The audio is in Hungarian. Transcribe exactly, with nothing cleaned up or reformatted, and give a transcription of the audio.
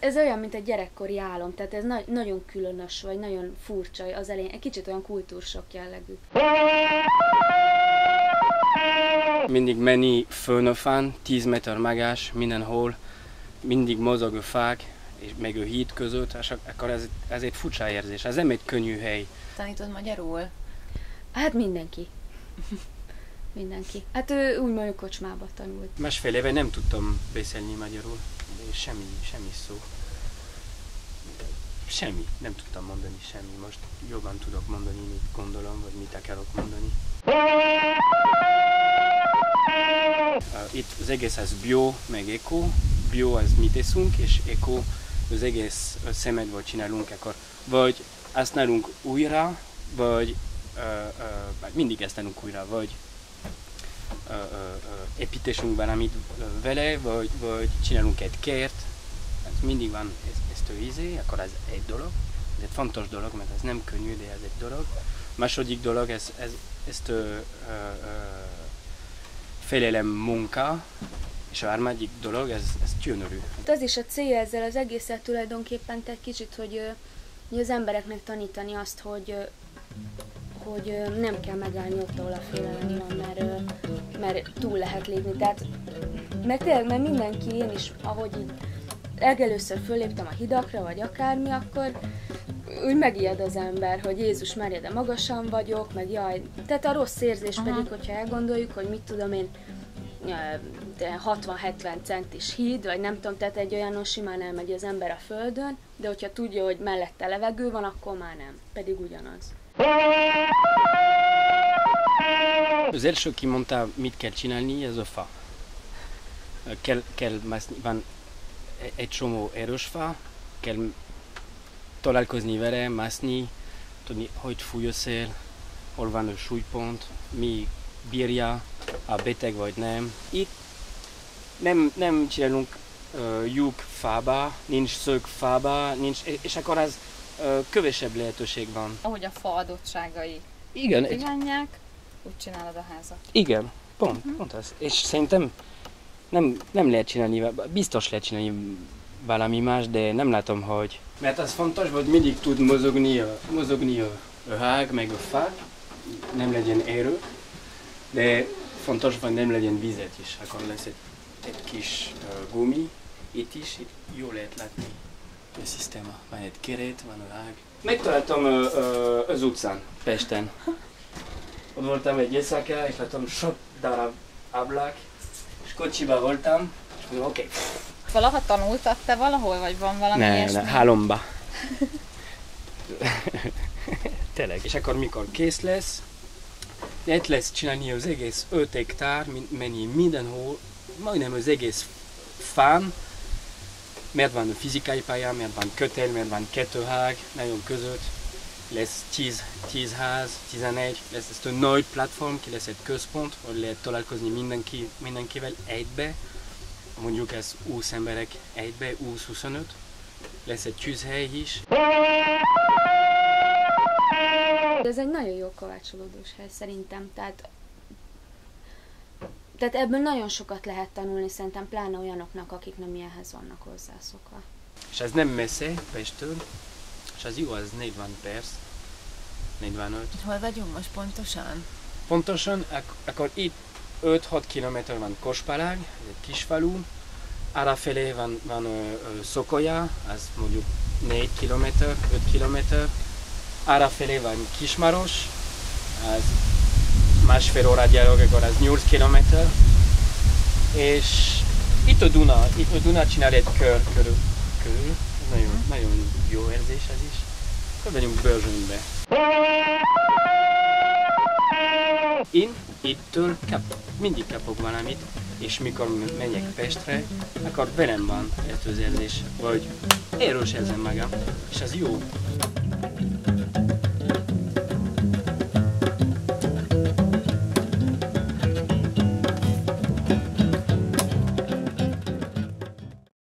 Ez olyan, mint egy gyerekkori álom, tehát ez na- nagyon különös, vagy nagyon furcsa az elején, egy kicsit olyan kultúrsok jellegű. Mindig menni főnöfán, tíz méter magas, mindenhol, mindig mozog a fák, és meg a híd között, és akkor ez, ez egy furcsa érzés, ez nem egy könnyű hely. Tanítod magyarul? Hát mindenki. Mindenki. Hát ő úgy mondjuk kocsmába tanult. Másfél éve nem tudtam beszélni magyarul, de semmi, semmi szó. Semmi, nem tudtam mondani semmi. Most jobban tudok mondani, mit gondolom, vagy mit akarok mondani. Itt az egész az bio, meg eco. Bio az mit eszünk, és eco az egész szemetből csinálunk, akkor vagy használunk újra, vagy uh, uh, mindig használunk újra, vagy uh, uh, építésünk valamit vele, vagy, vagy csinálunk egy kert. Ez mindig van ezt a íze, akkor ez egy dolog, ez egy fontos dolog, mert ez nem könnyű, de ez egy dolog. Második dolog, ez, ez, ezt uh, uh, felelem munka, és a harmadik dolog, ez, ez gyönyörű. Az is a célja ezzel az egészet tulajdonképpen, tehát kicsit, hogy, hogy az embereknek tanítani azt, hogy, hogy nem kell megállni ott, ahol a félelem van, mert, mert túl lehet lépni. Tehát, mert tényleg, mert mindenki, én is, ahogy így legelőször fölléptem a hidakra, vagy akármi, akkor úgy megijed az ember, hogy Jézus Mária, de magasan vagyok, meg jaj. Tehát a rossz érzés Aha. pedig, hogyha elgondoljuk, hogy mit tudom én, hatvan-hetven centis híd, vagy nem tudom, tehát egy olyanon simán elmegy az ember a földön, de hogyha tudja, hogy mellette levegő van, akkor már nem. Pedig ugyanaz. Az első, ki mondta, mit kell csinálni, ez a fa. Kell, kell mászni, van egy csomó erős fa, kell találkozni vele, mászni, tudni, hogy fúj a szél, hol van a súlypont, mi bírja, a beteg vagy nem. Itt nem, nem csinálunk uh, lyuk fába, nincs szög fába, nincs, és akkor az uh, kövesebb lehetőség van. Ahogy a fa adottságai kívánják, úgy csinálod a házat. Igen, pont, uh-huh. pont az. És szerintem nem, nem lehet csinálni, biztos lehet csinálni valami más, de nem látom, hogy... Mert az fontos, hogy mindig tud mozogni a, mozogni a, a hág, meg a fák, nem legyen erő, de fontos, hogy nem legyen vizet is, akkor lesz egy, egy kis uh, gumi, itt is, itt jól lehet látni a szisztéma. Van egy keret, van a lág. Megtaláltam uh, uh, az utcán, Pesten. Ott voltam egy éjszaka, és láttam sok darab ablak, és kocsiba voltam, és mondom, oké. Okay. Valaha tanultad te valahol, vagy van valami ne, ilyesmi? Ne, hálomba. Tényleg. És akkor mikor kész lesz, lehet lesz csinálni az egész öt hektár, mennyi mindenhol, majdnem az egész fán, mert van a fizikai pálya, mert van kötél, mert van kettő hág, nagyon között, lesz tíz ház, tizenegy, lesz ezt a nagy platform, ki lesz egy központ, ahol lehet találkozni mindenki, mindenkivel egybe, mondjuk ez húsz emberek egybe, húsz-huszonöt, lesz egy tűzhely is. Ez egy nagyon jó kovácsolódós hely szerintem, tehát, tehát ebből nagyon sokat lehet tanulni szerintem, pláne olyanoknak, akik nem ilyenhez vannak hozzászokva. És ez nem messze Pestől, és az jó, az negyven perc, negyvenöt. Hol vagyunk most pontosan? Pontosan, ak- akkor itt öt-hat kilométer van Kospalág, egy kis falu, arrafelé van, van uh, uh, Szokolya, az mondjuk négy kilométer, öt kilométer. Arrafelé van Kismaros, az másfél óra gyalog, akkor az nyolc kilométer. És itt a Duna, itt a Duna csinál egy kör körül, körül. Nagyon, nagyon jó érzés ez is. Akkor vagyunk Börzsönybe. Én ittől kap, mindig kapok valamit, és mikor megyek Pestre, akkor velem van ez az érzés, vagy erős érzem magam, és az jó.